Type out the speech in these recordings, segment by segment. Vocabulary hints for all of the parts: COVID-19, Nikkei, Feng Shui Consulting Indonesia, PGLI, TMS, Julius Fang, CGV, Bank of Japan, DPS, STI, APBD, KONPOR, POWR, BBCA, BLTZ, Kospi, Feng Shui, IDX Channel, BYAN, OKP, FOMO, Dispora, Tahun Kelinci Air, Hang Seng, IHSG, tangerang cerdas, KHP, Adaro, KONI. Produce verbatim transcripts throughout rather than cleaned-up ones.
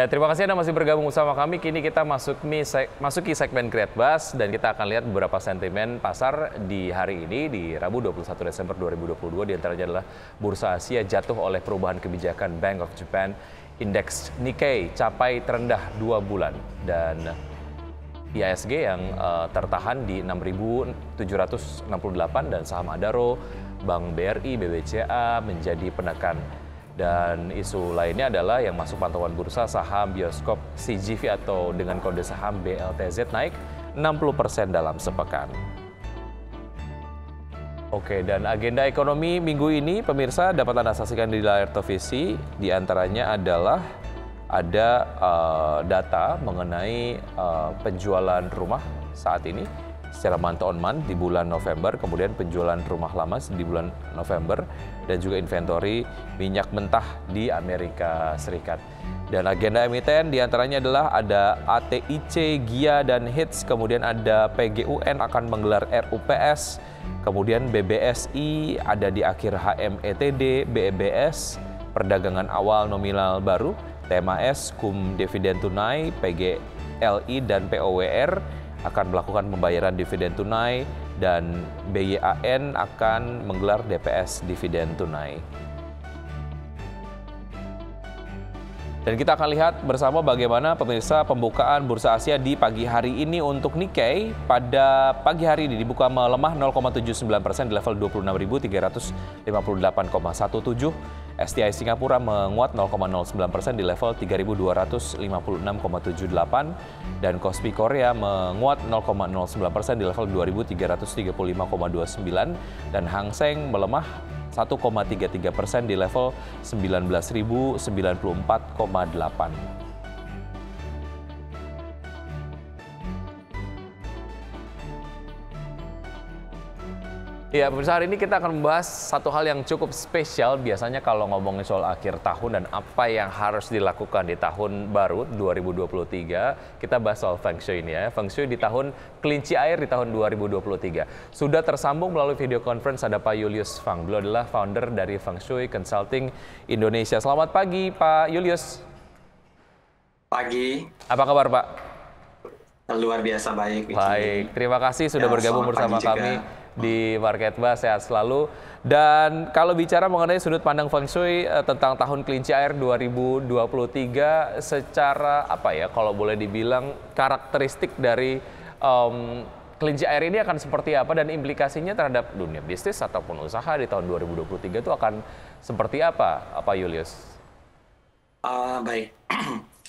Ya, terima kasih Anda masih bergabung bersama kami. Kini kita masuk mi, seg, masuki segmen Create Buzz dan kita akan lihat beberapa sentimen pasar di hari ini di Rabu dua puluh satu Desember dua ribu dua puluh dua. Di antaranya adalah Bursa Asia jatuh oleh perubahan kebijakan Bank of Japan. Indeks Nikkei capai terendah dua bulan dan I H S G yang uh, tertahan di enam ribu tujuh ratus enam puluh delapan dan saham Adaro, Bank B R I, B B C A menjadi penekan. Dan isu lainnya adalah yang masuk pantauan bursa saham bioskop C G V atau dengan kode saham B L T Z naik enam puluh persen dalam sepekan. Oke, dan agenda ekonomi minggu ini pemirsa dapat Anda saksikan di layar televisi. Di antaranya adalah ada uh, data mengenai uh, penjualan rumah saat ini secara month on month di bulan November, kemudian penjualan rumah lama di bulan November, dan juga inventory minyak mentah di Amerika Serikat. Dan agenda emiten diantaranya adalah ada A T I C, G I A, dan H I T S, kemudian ada P G U N akan menggelar R U P S, kemudian B B S I ada di akhir H M E T D, B B S, perdagangan awal nominal baru, T M S, Kum Dividen Tunai, P G L I, dan P O W R, akan melakukan pembayaran dividen tunai, dan B Y A N akan menggelar D P S dividen tunai. Dan kita akan lihat bersama bagaimana pemirsa pembukaan Bursa Asia di pagi hari ini. Untuk Nikkei pada pagi hari ini dibuka melemah nol koma tujuh sembilan persen di level dua puluh enam ribu tiga ratus lima puluh delapan koma satu tujuh. S T I Singapura menguat nol koma nol sembilan persen di level tiga ribu dua ratus lima puluh enam koma tujuh delapan dan Kospi Korea menguat nol koma nol sembilan persen di level dua ribu tiga ratus tiga puluh lima koma dua sembilan dan Hang Seng melemah satu koma tiga tiga persen di level sembilan belas ribu sembilan puluh empat koma delapan. Ya, pemirsa, hari ini kita akan membahas satu hal yang cukup spesial. Biasanya kalau ngomongin soal akhir tahun dan apa yang harus dilakukan di tahun baru dua ribu dua puluh tiga, kita bahas soal Feng Shui ini ya. Feng Shui di tahun kelinci air di tahun dua ribu dua puluh tiga. Sudah tersambung melalui video conference ada Pak Julius Fang. Beliau adalah founder dari Feng Shui Consulting Indonesia. Selamat pagi, Pak Julius. Pagi. Apa kabar, Pak? Luar biasa baik. Baik, terima kasih sudah ya, bergabung bersama kami. Juga. Di Market Buzz, sehat selalu. Dan kalau bicara mengenai sudut pandang Feng Shui eh, tentang tahun kelinci air dua ribu dua puluh tiga secara apa ya, kalau boleh dibilang karakteristik dari um, kelinci air ini akan seperti apa dan implikasinya terhadap dunia bisnis ataupun usaha di tahun dua ribu dua puluh tiga itu akan seperti apa, Pak Julius? Uh, baik,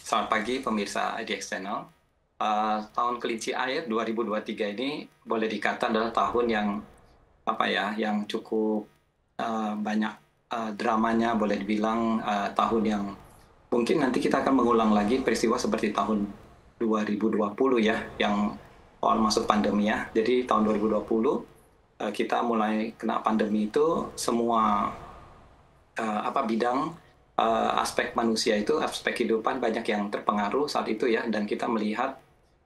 selamat pagi pemirsa I D X Channel. Uh, tahun kelinci air dua ribu dua puluh tiga ini boleh dikatakan adalah tahun yang apa ya, yang cukup uh, banyak uh, dramanya, boleh dibilang uh, tahun yang mungkin nanti kita akan mengulang lagi peristiwa seperti tahun dua ribu dua puluh ya, yang awal masuk pandemi ya. Jadi tahun dua ribu dua puluh uh, kita mulai kena pandemi itu semua uh, apa bidang uh, aspek manusia itu, aspek kehidupan banyak yang terpengaruh saat itu ya, dan kita melihat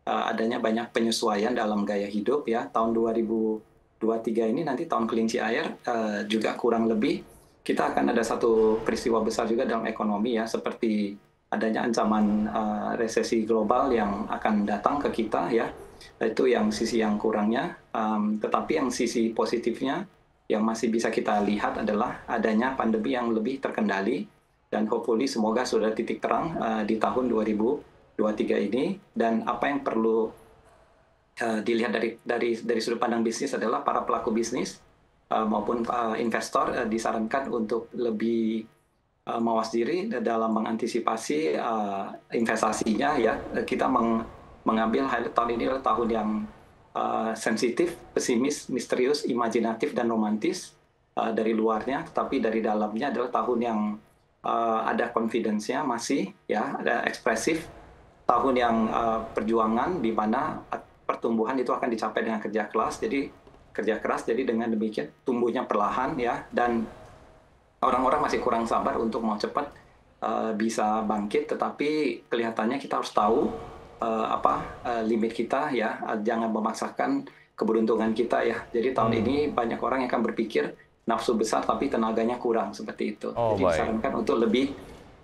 adanya banyak penyesuaian dalam gaya hidup ya. Tahun dua ribu dua puluh tiga ini nanti tahun kelinci air uh, juga kurang lebih kita akan ada satu peristiwa besar juga dalam ekonomi ya, seperti adanya ancaman uh, resesi global yang akan datang ke kita ya. Itu yang sisi yang kurangnya, um, tetapi yang sisi positifnya yang masih bisa kita lihat adalah adanya pandemi yang lebih terkendali dan hopefully semoga sudah titik terang uh, di tahun dua ribu dua puluh tiga ini. Dan apa yang perlu uh, dilihat dari dari dari sudut pandang bisnis adalah para pelaku bisnis uh, maupun uh, investor uh, disarankan untuk lebih uh, mawas diri dalam mengantisipasi uh, investasinya ya. Kita meng, mengambil tahun ini adalah tahun yang uh, sensitif, pesimis, misterius, imajinatif, dan romantis uh, dari luarnya, tetapi dari dalamnya adalah tahun yang uh, ada confidence-nya masih ya, ada ekspresif. Tahun yang uh, perjuangan di mana pertumbuhan itu akan dicapai dengan kerja keras, jadi kerja keras, jadi dengan demikian tumbuhnya perlahan ya, dan orang-orang masih kurang sabar untuk mau cepat uh, bisa bangkit, tetapi kelihatannya kita harus tahu uh, apa uh, limit kita ya, jangan memaksakan keberuntungan kita ya. Jadi tahun hmm. ini banyak orang yang akan berpikir nafsu besar tapi tenaganya kurang seperti itu. Oh, jadi disarankan untuk lebih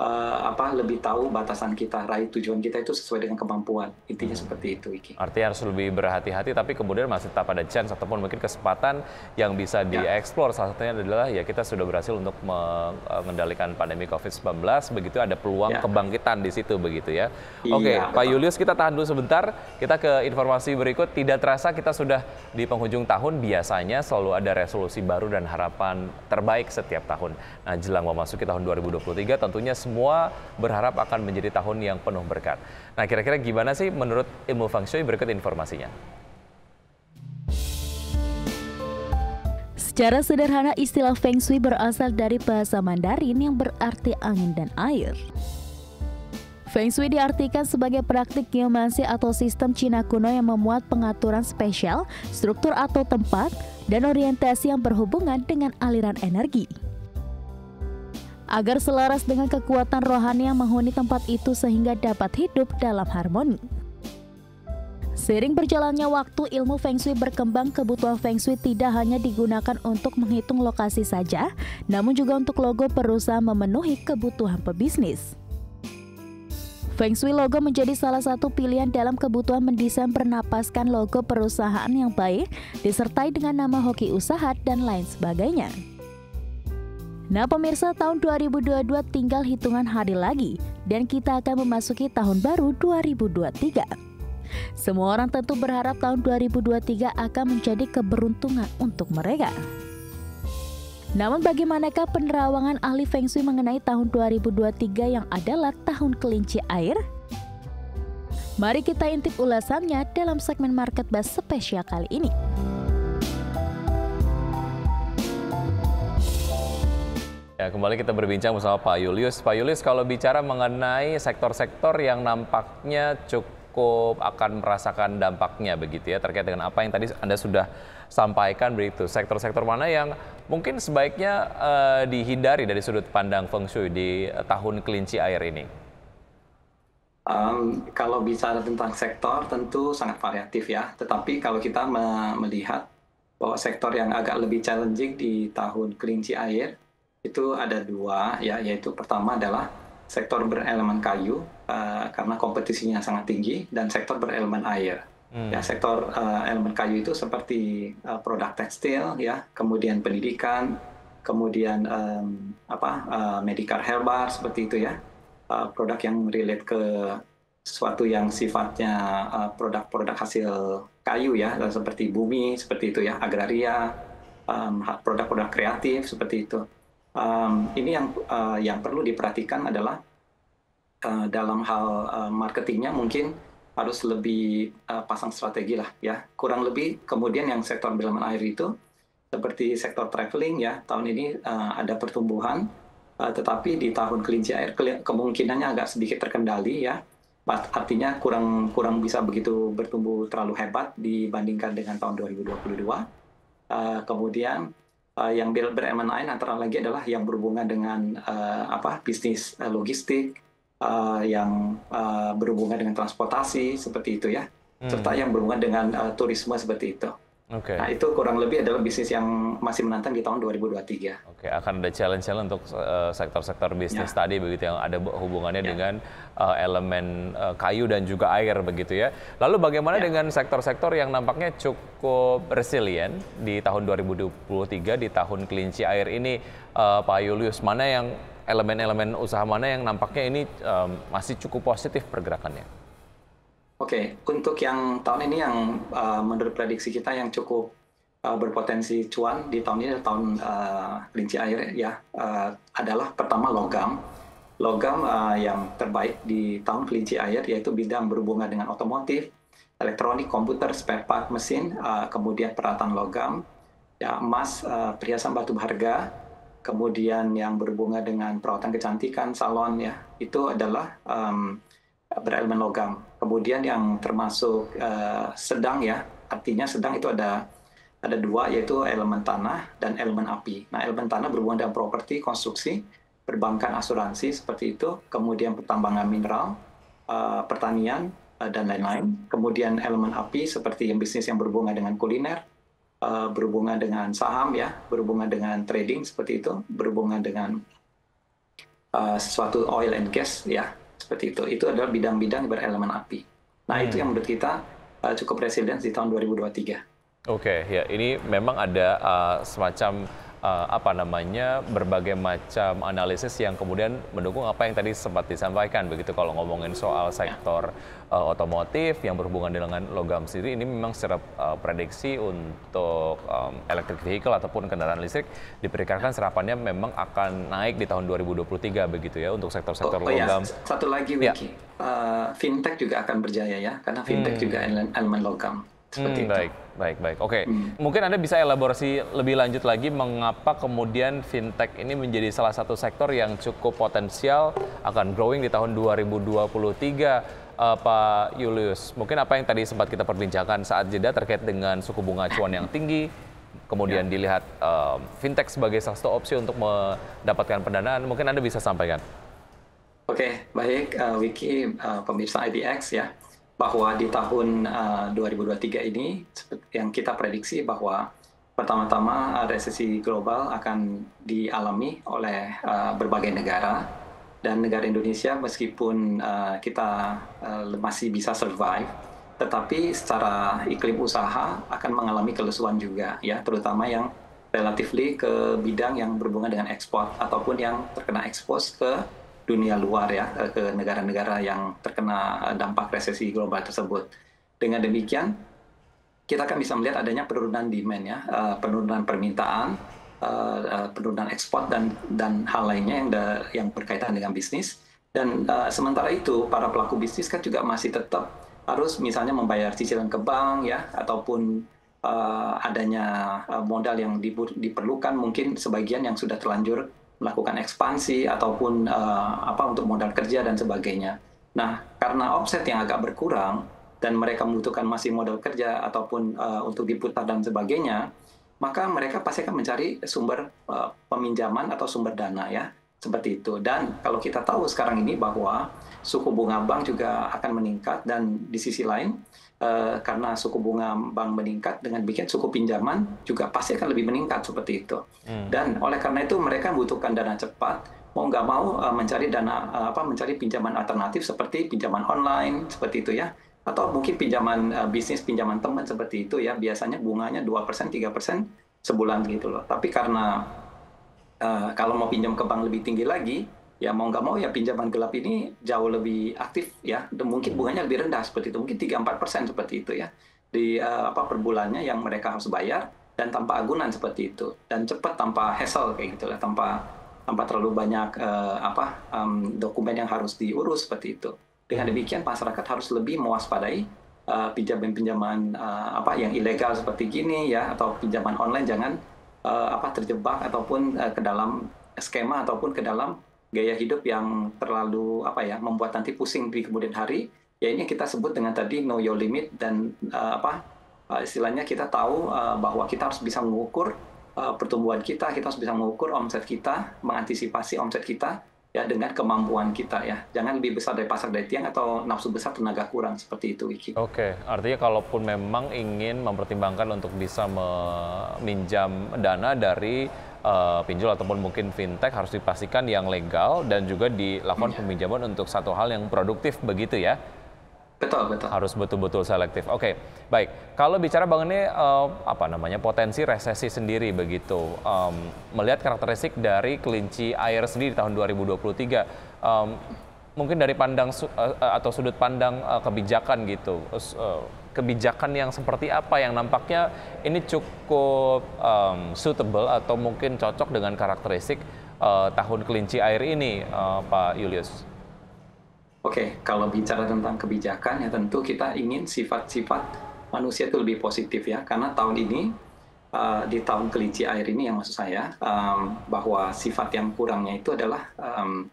Uh, apa lebih tahu batasan kita, raih tujuan kita itu sesuai dengan kemampuan. Intinya hmm. seperti itu, Iki. Artinya harus lebih berhati-hati, tapi kemudian masih tetap ada chance ataupun mungkin kesempatan yang bisa ya. dieksplor. Salah satunya adalah ya kita sudah berhasil untuk mengendalikan pandemi covid sembilan belas, begitu ada peluang ya. kebangkitan di situ, begitu ya. Iya, Oke, betul. Pak Julius, kita tahan dulu sebentar. Kita ke informasi berikut. Tidak terasa kita sudah di penghujung tahun, biasanya selalu ada resolusi baru dan harapan terbaik setiap tahun. Nah, jelang memasuki tahun dua ribu dua puluh tiga, tentunya semua berharap akan menjadi tahun yang penuh berkat. Nah, kira-kira gimana sih menurut ilmu Feng Shui? Berikut informasinya. Secara sederhana, istilah Feng Shui berasal dari bahasa Mandarin yang berarti angin dan air. Feng Shui diartikan sebagai praktik geomansi atau sistem Cina kuno yang memuat pengaturan spesial, struktur atau tempat, dan orientasi yang berhubungan dengan aliran energi. Agar selaras dengan kekuatan rohani yang menghuni tempat itu sehingga dapat hidup dalam harmoni. Seiring berjalannya waktu, ilmu Feng Shui berkembang. Kebutuhan Feng Shui tidak hanya digunakan untuk menghitung lokasi saja, namun juga untuk logo perusahaan memenuhi kebutuhan pebisnis. Feng Shui logo menjadi salah satu pilihan dalam kebutuhan mendesain bernapaskan logo perusahaan yang baik, disertai dengan nama hoki usaha dan lain sebagainya. Nah pemirsa, tahun dua ribu dua puluh dua tinggal hitungan hari lagi dan kita akan memasuki tahun baru dua ribu dua puluh tiga. Semua orang tentu berharap tahun dua ribu dua puluh tiga akan menjadi keberuntungan untuk mereka. Namun bagaimanakah penerawangan ahli Feng Shui mengenai tahun dua ribu dua puluh tiga yang adalah tahun kelinci air? Mari kita intip ulasannya dalam segmen Market Buzz spesial kali ini. Ya, kembali kita berbincang bersama Pak Julius. Pak Julius, kalau bicara mengenai sektor-sektor yang nampaknya cukup akan merasakan dampaknya begitu ya, terkait dengan apa yang tadi Anda sudah sampaikan begitu. Sektor-sektor mana yang mungkin sebaiknya uh, dihindari dari sudut pandang Feng Shui di tahun kelinci air ini? Um, kalau bicara tentang sektor tentu sangat variatif ya, tetapi kalau kita melihat bahwa sektor yang agak lebih challenging di tahun kelinci air, itu ada dua, ya, yaitu pertama adalah sektor berelemen kayu uh, karena kompetisinya sangat tinggi, dan sektor berelemen air. Hmm. Ya, sektor uh, elemen kayu itu seperti uh, produk tekstil, ya, kemudian pendidikan, kemudian um, apa uh, medical herbal seperti itu ya, uh, produk yang relate ke sesuatu yang sifatnya produk-produk uh, hasil kayu ya, seperti bumi seperti itu ya, agraria, produk-produk um, kreatif seperti itu. Um, ini yang uh, yang perlu diperhatikan adalah uh, dalam hal uh, marketingnya mungkin harus lebih uh, pasang strategi lah ya, kurang lebih. Kemudian yang sektor belaman air itu seperti sektor traveling ya, tahun ini uh, ada pertumbuhan, uh, tetapi di tahun kelinci air ke kemungkinannya agak sedikit terkendali ya, artinya kurang kurang bisa begitu bertumbuh terlalu hebat dibandingkan dengan tahun dua ribu dua puluh dua. Uh, kemudian Uh, yang berelemen lain antara lagi adalah yang berhubungan dengan uh, apa bisnis uh, logistik, uh, yang uh, berhubungan dengan transportasi seperti itu ya, hmm. serta yang berhubungan dengan uh, turisme seperti itu. Okay. Nah itu kurang lebih adalah bisnis yang masih menantang di tahun dua ribu dua puluh tiga. Oke, okay, akan ada challenge-challenge untuk sektor-sektor uh, bisnis ya. tadi begitu yang ada hubungannya ya. dengan uh, elemen uh, kayu dan juga air begitu ya. Lalu bagaimana ya. dengan sektor-sektor yang nampaknya cukup resilient di tahun dua ribu dua puluh tiga, di tahun kelinci air ini, uh, Pak Julius, mana yang elemen-elemen usaha mana yang nampaknya ini um, masih cukup positif pergerakannya? Oke, okay. Untuk yang tahun ini yang uh, menurut prediksi kita yang cukup uh, berpotensi cuan di tahun ini, tahun uh, kelinci air ya, uh, adalah pertama logam. Logam uh, yang terbaik di tahun kelinci air yaitu bidang berhubungan dengan otomotif, elektronik, komputer, spare part, mesin, uh, kemudian peralatan logam, ya, emas, uh, perhiasan batu berharga, kemudian yang berhubungan dengan perawatan kecantikan, salon ya, itu adalah um, berelemen logam. Kemudian yang termasuk uh, sedang ya, artinya sedang itu ada ada dua, yaitu elemen tanah dan elemen api. Nah elemen tanah berhubungan dengan properti, konstruksi, perbankan, asuransi seperti itu, kemudian pertambangan mineral, uh, pertanian uh, dan lain-lain. Kemudian elemen api seperti yang bisnis yang berhubungan dengan kuliner, uh, berhubungan dengan saham ya, berhubungan dengan trading seperti itu, berhubungan dengan uh, sesuatu oil and gas ya, seperti itu. Itu adalah bidang-bidang berelemen api. Nah, hmm. itu yang menurut kita uh, cukup resilience di tahun dua ribu dua puluh tiga. Oke, okay, ya ini memang ada uh, semacam Uh, apa namanya, berbagai macam analisis yang kemudian mendukung apa yang tadi sempat disampaikan begitu. Kalau ngomongin soal sektor uh, otomotif yang berhubungan dengan logam sendiri, ini memang secara uh, prediksi untuk um, electric vehicle ataupun kendaraan listrik diperkirakan serapannya memang akan naik di tahun dua ribu dua puluh tiga begitu ya untuk sektor-sektor oh, oh logam. Ya. Satu lagi Wiki, ya. uh, fintech juga akan berjaya ya, karena fintech hmm. juga elemen logam. Seperti hmm, baik, baik, baik. Oke, okay. hmm. mungkin Anda bisa elaborasi lebih lanjut lagi mengapa kemudian fintech ini menjadi salah satu sektor yang cukup potensial akan growing di tahun dua ribu dua puluh tiga, uh, Pak Julius. Mungkin apa yang tadi sempat kita perbincangkan saat jeda terkait dengan suku bunga acuan yang tinggi, kemudian ya. dilihat uh, fintech sebagai salah satu opsi untuk mendapatkan pendanaan, mungkin Anda bisa sampaikan. Oke, okay, baik, uh, Wiki, uh, pemirsa I D X ya. Bahwa di tahun uh, dua ribu dua puluh tiga ini yang kita prediksi bahwa pertama-tama resesi global akan dialami oleh uh, berbagai negara, dan negara Indonesia meskipun uh, kita uh, masih bisa survive, tetapi secara iklim usaha akan mengalami kelesuan juga ya, terutama yang relatifly ke bidang yang berhubungan dengan ekspor ataupun yang terkena ekspos ke dunia luar ya, ke negara-negara yang terkena dampak resesi global tersebut. Dengan demikian, kita akan bisa melihat adanya penurunan demand ya, penurunan permintaan, penurunan ekspor dan dan hal lainnya yang da, yang berkaitan dengan bisnis. Dan uh, sementara itu para pelaku bisnis kan juga masih tetap harus misalnya membayar cicilan ke bank ya, ataupun uh, adanya modal yang di, diperlukan mungkin sebagian yang sudah terlanjur melakukan ekspansi ataupun uh, apa untuk modal kerja dan sebagainya. Nah, karena offset yang agak berkurang dan mereka membutuhkan masih modal kerja ataupun uh, untuk diputar dan sebagainya, maka mereka pasti akan mencari sumber uh, peminjaman atau sumber dana ya, seperti itu. Dan kalau kita tahu sekarang ini bahwa suku bunga bank juga akan meningkat, dan di sisi lain uh, karena suku bunga bank meningkat, dengan bikin suku pinjaman juga pasti akan lebih meningkat seperti itu. Hmm. Dan oleh karena itu mereka membutuhkan dana cepat, mau nggak mau uh, mencari dana uh, apa mencari pinjaman alternatif seperti pinjaman online seperti itu ya, atau mungkin pinjaman uh, bisnis, pinjaman teman seperti itu ya, biasanya bunganya dua persen tiga persen sebulan gitu loh. Tapi karena uh, kalau mau pinjam ke bank lebih tinggi lagi, ya mau nggak mau ya pinjaman gelap ini jauh lebih aktif ya, mungkin bunganya lebih rendah seperti itu, mungkin tiga sampai empat persen seperti itu ya di uh, apa per bulannya yang mereka harus bayar, dan tanpa agunan seperti itu, dan cepat tanpa hassle kayak gitulah, tanpa tanpa terlalu banyak uh, apa um, dokumen yang harus diurus seperti itu. Dengan demikian masyarakat harus lebih mewaspadai uh, pinjaman-pinjaman uh, apa yang ilegal seperti gini ya, atau pinjaman online, jangan uh, apa terjebak ataupun uh, ke dalam skema ataupun ke dalam gaya hidup yang terlalu apa ya, membuat nanti pusing di kemudian hari. Ya ini kita sebut dengan tadi know your limit, dan uh, apa uh, istilahnya kita tahu uh, bahwa kita harus bisa mengukur uh, pertumbuhan kita, kita harus bisa mengukur omset kita, mengantisipasi omset kita ya dengan kemampuan kita ya. Jangan lebih besar dari pasar daya tiang atau nafsu besar tenaga kurang, seperti itu Wiki. Oke, artinya kalaupun memang ingin mempertimbangkan untuk bisa meminjam dana dari Uh, pinjol ataupun mungkin fintech, harus dipastikan yang legal dan juga dilakukan ya. peminjaman untuk satu hal yang produktif begitu ya. Betul, betul. Harus betul-betul selektif. Oke, okay. baik. Kalau bicara mengenai uh, apa namanya potensi resesi sendiri begitu, um, melihat karakteristik dari kelinci air sendiri di tahun dua ribu dua puluh tiga, um, mungkin dari pandang su uh, atau sudut pandang uh, kebijakan gitu, uh, kebijakan yang seperti apa yang nampaknya ini cukup um, suitable atau mungkin cocok dengan karakteristik uh, tahun kelinci air ini, uh, Pak Julius? Oke, kalau bicara tentang kebijakan ya tentu kita ingin sifat-sifat manusia itu lebih positif ya, karena tahun ini uh, di tahun kelinci air ini yang maksud saya um, bahwa sifat yang kurangnya itu adalah um,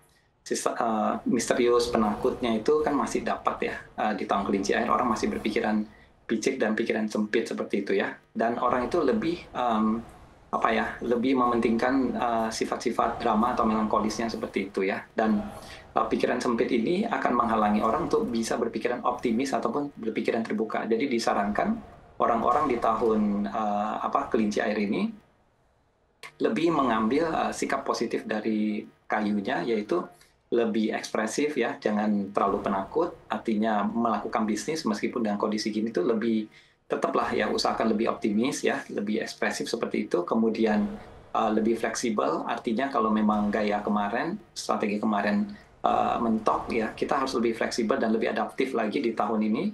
Uh, misterius, penakutnya itu kan masih dapat ya, uh, di tahun kelinci air orang masih berpikiran picik dan pikiran sempit seperti itu ya, dan orang itu lebih um, apa ya lebih mementingkan sifat-sifat uh, drama atau melankolisnya seperti itu ya, dan uh, pikiran sempit ini akan menghalangi orang untuk bisa berpikiran optimis ataupun berpikiran terbuka. Jadi disarankan orang-orang di tahun uh, apa kelinci air ini lebih mengambil uh, sikap positif dari kayunya, yaitu lebih ekspresif ya, jangan terlalu penakut, artinya melakukan bisnis meskipun dengan kondisi gini itu lebih tetaplah ya, usahakan lebih optimis ya, lebih ekspresif seperti itu, kemudian uh, lebih fleksibel, artinya kalau memang gaya kemarin, strategi kemarin uh, mentok ya, kita harus lebih fleksibel dan lebih adaptif lagi di tahun ini,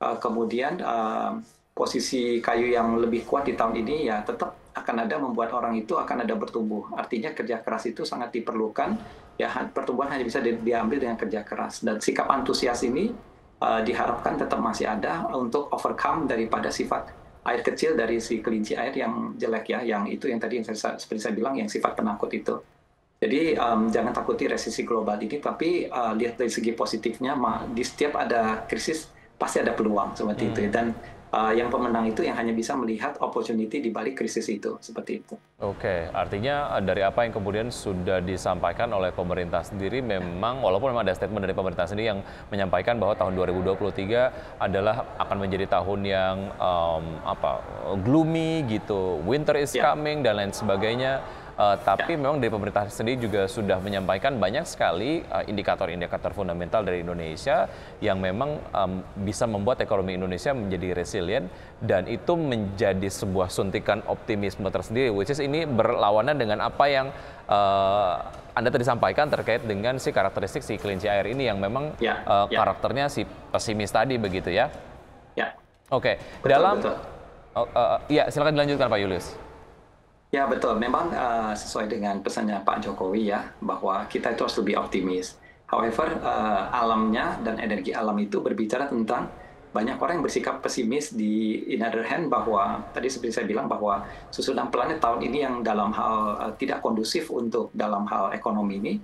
uh, kemudian uh, posisi kayu yang lebih kuat di tahun ini ya tetap akan ada membuat orang itu akan ada bertumbuh, artinya kerja keras itu sangat diperlukan ya, pertumbuhan hanya bisa di, diambil dengan kerja keras, dan sikap antusias ini uh, diharapkan tetap masih ada untuk overcome daripada sifat air kecil dari si kelinci air yang jelek ya, yang itu yang tadi yang saya, seperti saya bilang yang sifat penakut itu. Jadi um, jangan takuti resesi global ini, tapi uh, lihat dari segi positifnya, di setiap ada krisis pasti ada peluang seperti hmm. itu, dan Uh, yang pemenang itu yang hanya bisa melihat opportunity di balik krisis itu, seperti itu. Oke, okay. Artinya dari apa yang kemudian sudah disampaikan oleh pemerintah sendiri, memang walaupun memang ada statement dari pemerintah sendiri yang menyampaikan bahwa tahun dua ribu dua puluh tiga adalah akan menjadi tahun yang um, apa gloomy gitu, winter is yeah. coming dan lain sebagainya. Uh, tapi ya. memang dari pemerintah sendiri juga sudah menyampaikan banyak sekali indikator-indikator uh, fundamental dari Indonesia yang memang um, bisa membuat ekonomi Indonesia menjadi resilient, dan itu menjadi sebuah suntikan optimisme tersendiri, which is ini berlawanan dengan apa yang uh, Anda tadi sampaikan terkait dengan si karakteristik si kelinci air ini yang memang ya. Uh, ya. karakternya si pesimis tadi begitu ya? Ya. Oke, okay. dalam... Betul. Uh, uh, ya, silakan dilanjutkan Pak Julius. Ya betul, memang uh, sesuai dengan pesannya Pak Jokowi ya, bahwa kita itu harus lebih optimis. However, uh, alamnya dan energi alam itu berbicara tentang banyak orang yang bersikap pesimis di in other hand, bahwa tadi seperti saya bilang bahwa susunan planet tahun ini yang dalam hal uh, tidak kondusif untuk dalam hal ekonomi ini,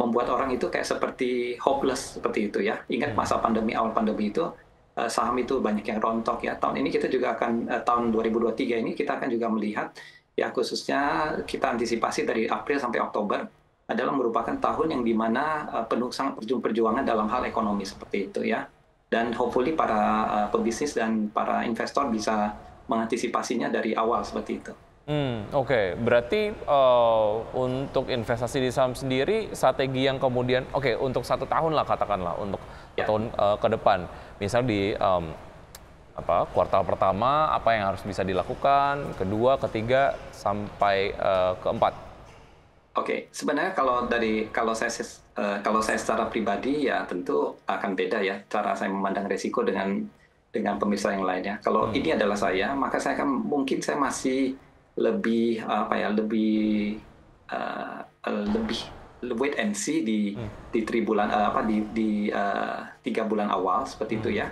membuat orang itu kayak seperti hopeless seperti itu ya. Ingat masa pandemi, awal pandemi itu, uh, saham itu banyak yang rontok ya. Tahun ini kita juga akan, uh, tahun dua ribu dua puluh tiga ini kita akan juga melihat, ya khususnya kita antisipasi dari April sampai Oktober adalah merupakan tahun yang dimana uh, penuh sangat perjuangan dalam hal ekonomi seperti itu ya. Dan hopefully para uh, pebisnis dan para investor bisa mengantisipasinya dari awal seperti itu. Hmm, Oke, okay. Berarti uh, untuk investasi di saham sendiri, strategi yang kemudian, oke okay, untuk satu tahun lah katakanlah, untuk ya. tahun uh, ke depan, misal di um, apa kuartal pertama apa yang harus bisa dilakukan, kedua, ketiga sampai uh, keempat. Oke, okay. Sebenarnya kalau dari kalau saya uh, kalau saya secara pribadi ya tentu akan beda ya cara saya memandang resiko dengan dengan pemirsa yang lainnya. Kalau hmm. ini adalah saya, maka saya akan mungkin saya masih lebih apa ya lebih uh, lebih wait and see di hmm. di tribulan uh, apa di di uh, tiga bulan awal seperti hmm. itu ya.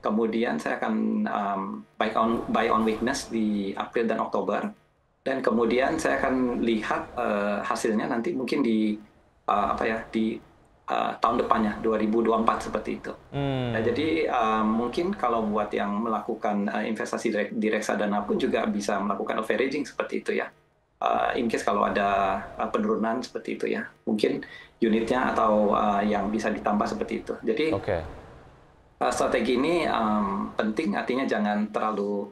Kemudian saya akan um, buy on buy on weakness di April dan Oktober, dan kemudian saya akan lihat uh, hasilnya nanti mungkin di uh, apa ya di uh, tahun depannya dua ribu dua puluh empat seperti itu. Hmm. Nah, jadi uh, mungkin kalau buat yang melakukan uh, investasi di reksadana pun juga bisa melakukan overaging seperti itu ya. Uh, in case kalau ada uh, penurunan seperti itu ya, mungkin unitnya atau uh, yang bisa ditambah seperti itu. Jadi okay. Strategi ini um, penting, artinya jangan terlalu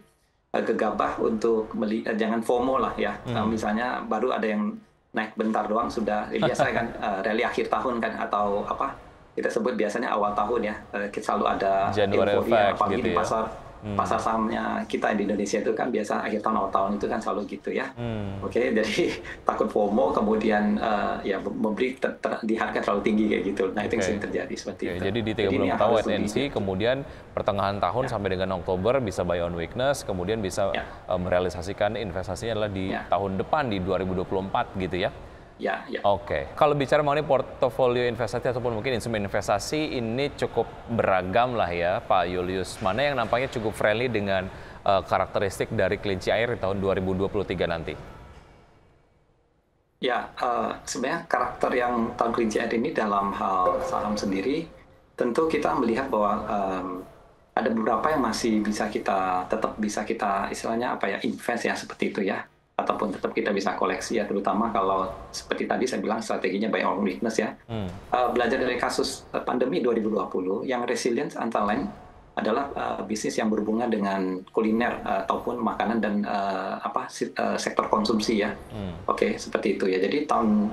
uh, gegabah untuk beli, uh, jangan FOMO lah ya. Hmm. Uh, misalnya baru ada yang naik bentar doang sudah, biasanya kan uh, rally akhir tahun kan, atau apa kita sebut biasanya awal tahun ya, uh, kita selalu ada euforia, apalagi gitu di pasar ya. Hmm. Pasar sahamnya kita di Indonesia itu kan biasa akhir tahun awal tahun itu kan selalu gitu ya. Hmm. Oke, okay, jadi takut FOMO kemudian uh, ya membeli ter ter di harga terlalu tinggi kayak gitu. Nah, okay. itu yang sering terjadi seperti okay. itu. Jadi di tiga bulan awal N C kemudian pertengahan tahun ya. sampai dengan Oktober bisa buy on weakness, kemudian bisa ya. uh, merealisasikan investasinya adalah di ya. tahun depan di dua ribu dua puluh empat gitu ya. Ya, ya. Oke, okay. Kalau bicara mengenai portofolio investasi ataupun mungkin instrumen investasi ini cukup beragam lah ya Pak Julius. Mana yang nampaknya cukup friendly dengan uh, karakteristik dari kelinci air di tahun dua ribu dua puluh tiga nanti? Ya, uh, sebenarnya karakter yang tahun kelinci air ini dalam hal saham sendiri, tentu kita melihat bahwa um, ada beberapa yang masih bisa kita, tetap bisa kita istilahnya apa ya, invest ya seperti itu ya. Ataupun tetap kita bisa koleksi ya, terutama kalau seperti tadi saya bilang strateginya buy on weakness ya. Hmm. Uh, belajar dari kasus pandemi dua ribu dua puluh, yang resilience antara lain adalah uh, bisnis yang berhubungan dengan kuliner uh, ataupun makanan dan uh, apa uh, sektor konsumsi ya. Hmm. Oke, okay, seperti itu ya. Jadi tahun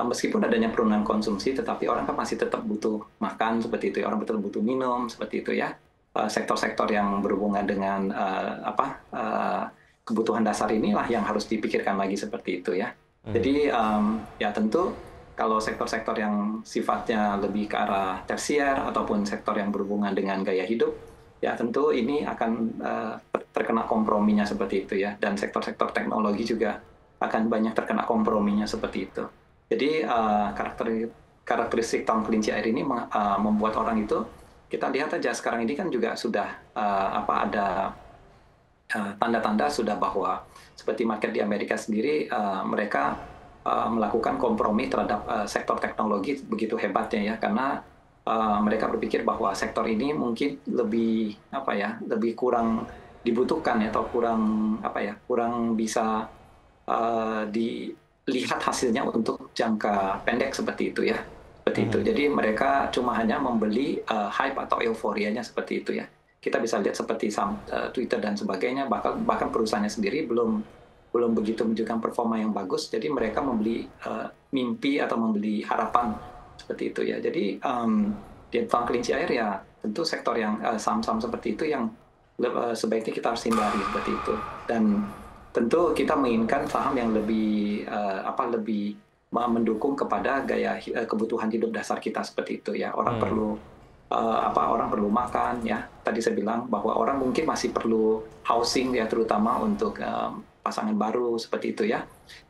meskipun adanya penurunan konsumsi, tetapi orang kan masih tetap butuh makan seperti itu ya, orang betul butuh minum seperti itu ya. Sektor-sektor yang berhubungan dengan uh, apa uh, kebutuhan dasar inilah yang harus dipikirkan lagi seperti itu ya. Hmm. Jadi um, ya tentu kalau sektor-sektor yang sifatnya lebih ke arah tersier ataupun sektor yang berhubungan dengan gaya hidup, ya tentu ini akan uh, terkena komprominya seperti itu ya. Dan sektor-sektor teknologi juga akan banyak terkena komprominya seperti itu. Jadi uh, karakter, karakteristik tahun kelinci air ini uh, membuat orang itu, kita lihat aja sekarang ini kan juga sudah uh, apa ada tanda-tanda uh, sudah bahwa seperti market di Amerika sendiri, uh, mereka uh, melakukan kompromi terhadap uh, sektor teknologi begitu hebatnya ya, karena uh, mereka berpikir bahwa sektor ini mungkin lebih apa ya, lebih kurang dibutuhkan ya, atau kurang apa ya, kurang bisa uh, di lihat hasilnya untuk jangka pendek seperti itu ya, seperti hmm. itu. Jadi mereka cuma hanya membeli uh, hype atau euforianya seperti itu ya. Kita bisa lihat seperti uh, Twitter dan sebagainya, bahkan bahkan perusahaannya sendiri belum belum begitu menunjukkan performa yang bagus. Jadi mereka membeli uh, mimpi atau membeli harapan seperti itu ya. Jadi um, di tahun kelinci air ya tentu sektor yang uh, saham-saham seperti itu yang uh, sebaiknya kita harus hindari seperti itu. Dan tentu kita menginginkan saham yang lebih uh, apa lebih mendukung kepada gaya uh, kebutuhan hidup dasar kita seperti itu ya. Orang hmm. perlu uh, apa orang perlu makan ya. Tadi saya bilang bahwa orang mungkin masih perlu housing ya, terutama untuk um, pasangan baru seperti itu ya.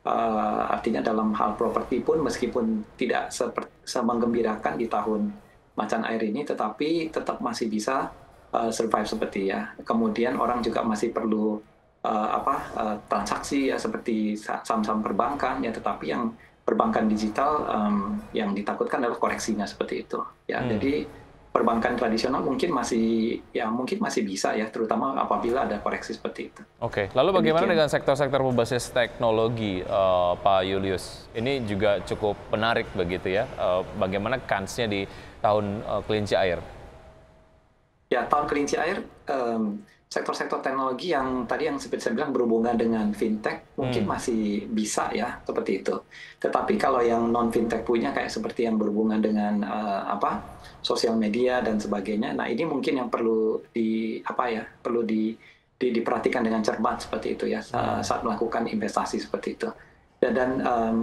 Uh, artinya dalam hal properti pun meskipun tidak semenggembirakan di tahun macan air ini, tetapi tetap masih bisa uh, survive seperti ya. Kemudian orang juga masih perlu Uh, apa uh, transaksi ya, seperti saham-saham perbankan ya, tetapi yang perbankan digital um, yang ditakutkan adalah koreksinya seperti itu ya. hmm. Jadi perbankan tradisional mungkin masih ya mungkin masih bisa ya, terutama apabila ada koreksi seperti itu. Oke, okay. Lalu bagaimana Demikian. dengan sektor-sektor berbasis teknologi, uh, Pak Julius? Ini juga cukup menarik begitu ya, uh, bagaimana kansnya di tahun uh, kelinci air? Ya, tahun kelinci air um, sektor-sektor teknologi yang tadi yang seperti saya bilang berhubungan dengan fintech mungkin hmm. masih bisa ya seperti itu. Tetapi kalau yang non fintech punya kayak seperti yang berhubungan dengan uh, apa sosial media dan sebagainya, nah ini mungkin yang perlu di apa ya perlu di, di diperhatikan dengan cermat seperti itu ya, hmm. saat melakukan investasi seperti itu. Dan, dan um,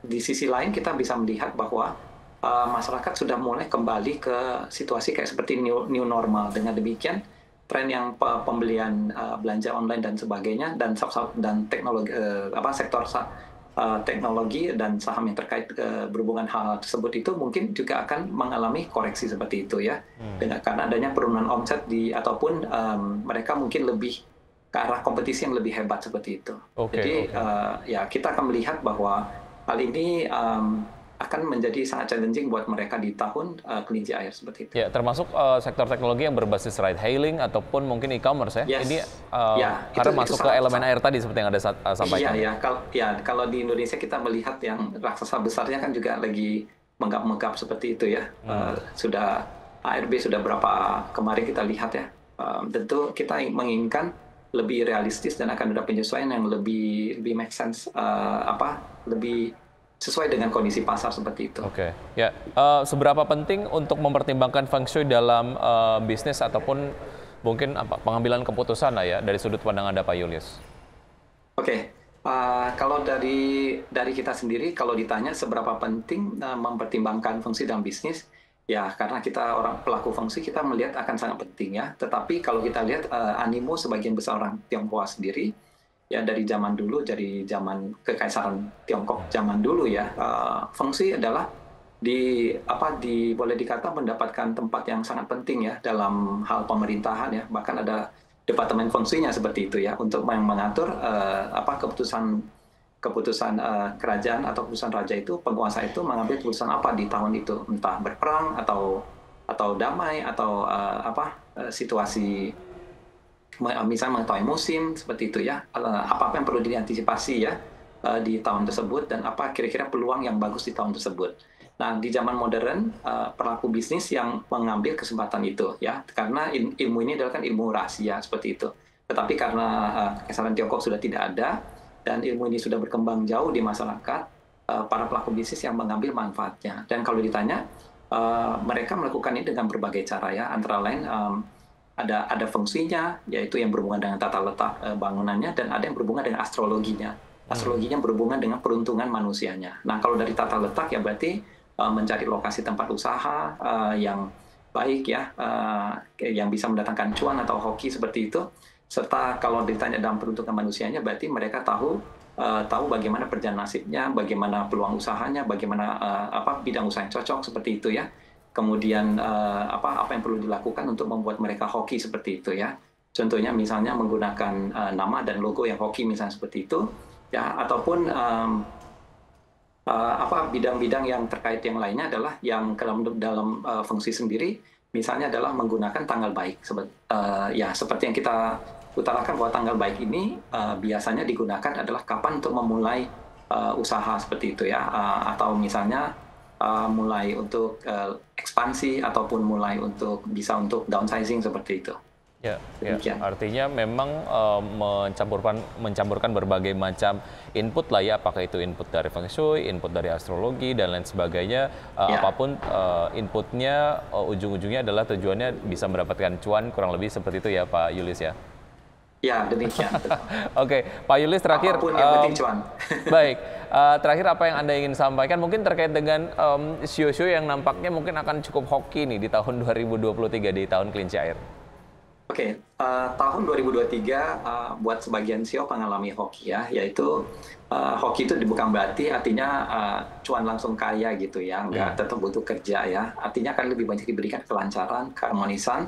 di sisi lain kita bisa melihat bahwa Uh, masyarakat sudah mulai kembali ke situasi kayak seperti new, new normal. Dengan demikian, tren yang pe pembelian uh, belanja online dan sebagainya dan saham dan teknologi uh, apa sektor uh, teknologi dan saham yang terkait uh, berhubungan hal tersebut itu mungkin juga akan mengalami koreksi seperti itu ya. Hmm. Dengan karena adanya penurunan omset di ataupun um, mereka mungkin lebih ke arah kompetisi yang lebih hebat seperti itu. Okay, Jadi okay. Uh, ya kita akan melihat bahwa hal ini um, akan menjadi sangat challenging buat mereka di tahun uh, kelinci air seperti itu. Ya, termasuk uh, sektor teknologi yang berbasis ride hailing ataupun mungkin e-commerce ya. Yes. Ini uh, ya, karena itu, masuk itu ke sangat, elemen sangat, air tadi seperti yang ada uh, sampaikan. Iya, ya. Kal ya, kalau di Indonesia kita melihat yang raksasa besarnya kan juga lagi menggap-menggap seperti itu ya. Hmm. Uh, sudah A R B sudah berapa kemarin kita lihat ya. Uh, tentu kita menginginkan lebih realistis dan akan ada penyesuaian yang lebih lebih make sense uh, apa lebih sesuai dengan kondisi pasar seperti itu. Oke, okay. ya. Yeah. Uh, seberapa penting untuk mempertimbangkan Feng Shui dalam uh, bisnis ataupun mungkin apa pengambilan keputusan lah ya dari sudut pandang Anda, Pak Julius? Oke, okay. uh, kalau dari dari kita sendiri, kalau ditanya seberapa penting uh, mempertimbangkan Feng Shui dalam bisnis, ya karena kita orang pelaku Feng Shui kita melihat akan sangat penting ya. Tetapi kalau kita lihat uh, animo sebagian besar orang Tionghoa sendiri, ya dari zaman dulu, dari zaman kekaisaran Tiongkok zaman dulu ya, uh, Feng Shui adalah di apa di boleh dikata mendapatkan tempat yang sangat penting ya dalam hal pemerintahan ya, bahkan ada departemen Feng Shui-nya seperti itu ya untuk mengatur uh, apa keputusan keputusan uh, kerajaan atau keputusan raja itu, penguasa itu mengambil keputusan apa di tahun itu, entah berperang atau atau damai atau uh, apa uh, situasi misalnya mengetahui musim seperti itu ya, apa-apa yang perlu diantisipasi ya di tahun tersebut dan apa kira-kira peluang yang bagus di tahun tersebut. Nah di zaman modern pelaku bisnis yang mengambil kesempatan itu ya, karena ilmu ini adalah kan ilmu rahasia seperti itu. Tetapi karena kesalahan Tiongkok sudah tidak ada dan ilmu ini sudah berkembang jauh di masyarakat, uh, para pelaku bisnis yang mengambil manfaatnya. Dan kalau ditanya, uh, mereka melakukan ini dengan berbagai cara ya, antara lain um, ada ada feng shui-nya, yaitu yang berhubungan dengan tata letak uh, bangunannya, dan ada yang berhubungan dengan astrologinya. Astrologinya berhubungan dengan peruntungan manusianya. Nah, kalau dari tata letak ya berarti uh, mencari lokasi tempat usaha uh, yang baik ya, uh, yang bisa mendatangkan cuan atau hoki seperti itu. Serta kalau ditanya dalam peruntukan manusianya, berarti mereka tahu uh, tahu bagaimana perjalanan nasibnya, bagaimana peluang usahanya, bagaimana uh, apa bidang usaha yang cocok seperti itu ya. Kemudian uh, apa apa yang perlu dilakukan untuk membuat mereka hoki seperti itu ya. Contohnya misalnya menggunakan uh, nama dan logo yang hoki misalnya seperti itu ya, ataupun um, Uh, apa bidang-bidang yang terkait yang lainnya adalah yang dalam dalam uh, fungsi sendiri, misalnya adalah menggunakan tanggal baik sebet, uh, ya seperti yang kita utarakan bahwa tanggal baik ini uh, biasanya digunakan adalah kapan untuk memulai uh, usaha seperti itu ya, uh, atau misalnya uh, mulai untuk uh, ekspansi ataupun mulai untuk bisa untuk downsizing seperti itu. Ya, ya, artinya memang uh, mencampurkan, mencampurkan berbagai macam input lah ya, apakah itu input dari Feng Shui, input dari astrologi, dan lain sebagainya. Uh, ya. Apapun uh, inputnya, uh, ujung-ujungnya adalah tujuannya bisa mendapatkan cuan, kurang lebih seperti itu ya Pak Julius ya? Ya, demikian. Oke, Pak Julius terakhir. Apapun yang um, penting cuan. Baik, uh, terakhir apa yang Anda ingin sampaikan mungkin terkait dengan um, show-show yang nampaknya mungkin akan cukup hoki nih di tahun dua ribu dua puluh tiga di Tahun Kelinci Air. Oke, okay, uh, tahun dua ribu dua puluh tiga uh, buat sebagian S E O mengalami hoki ya, yaitu uh, hoki itu bukan berarti artinya uh, cuan langsung kaya gitu ya, nggak yeah. Tetap butuh kerja ya, artinya akan lebih banyak diberikan kelancaran, keharmonisan,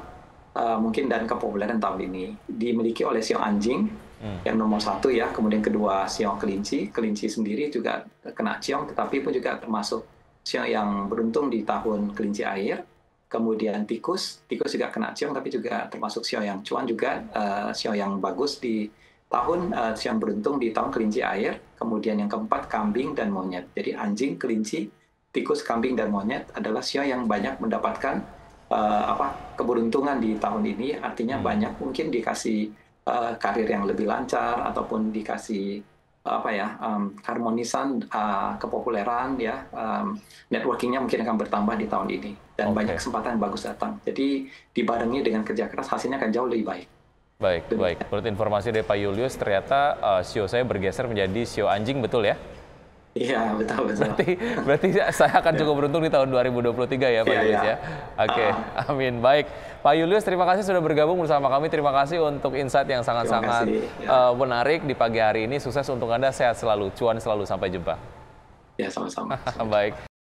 uh, mungkin dan kepopuleran tahun ini. Dimiliki oleh S E O anjing, mm. yang nomor satu ya, kemudian kedua S E O kelinci, kelinci sendiri juga kena ciong, tetapi pun juga termasuk S E O yang beruntung di tahun kelinci air. Kemudian tikus, tikus juga kena siong tapi juga termasuk S E O yang cuan juga, uh, S E O yang bagus di tahun, uh, S E O yang beruntung di tahun kelinci air. Kemudian yang keempat, kambing dan monyet. Jadi anjing, kelinci, tikus, kambing, dan monyet adalah S E O yang banyak mendapatkan uh, apa keberuntungan di tahun ini. Artinya hmm. banyak mungkin dikasih uh, karir yang lebih lancar, ataupun dikasih apa ya, um, harmonisan, uh, kepopuleran ya, um, networkingnya mungkin akan bertambah di tahun ini, dan okay. banyak kesempatan yang bagus datang. Jadi dibarengi dengan kerja keras, hasilnya akan jauh lebih baik. Baik, Demikian. baik. Menurut informasi dari Pak Julius, ternyata uh, S E O saya bergeser menjadi S E O anjing, betul ya? Iya, betul betul. Berarti, berarti saya akan cukup beruntung di tahun dua ribu dua puluh tiga ya, Pak ya, Julius ya. ya. Oke, okay. uh. amin. Baik. Pak Julius, terima kasih sudah bergabung bersama kami. Terima kasih untuk insight yang sangat-sangat ya. uh, menarik di pagi hari ini. Sukses untuk Anda, sehat selalu, cuan selalu. Sampai jumpa. Ya, sama-sama. Baik.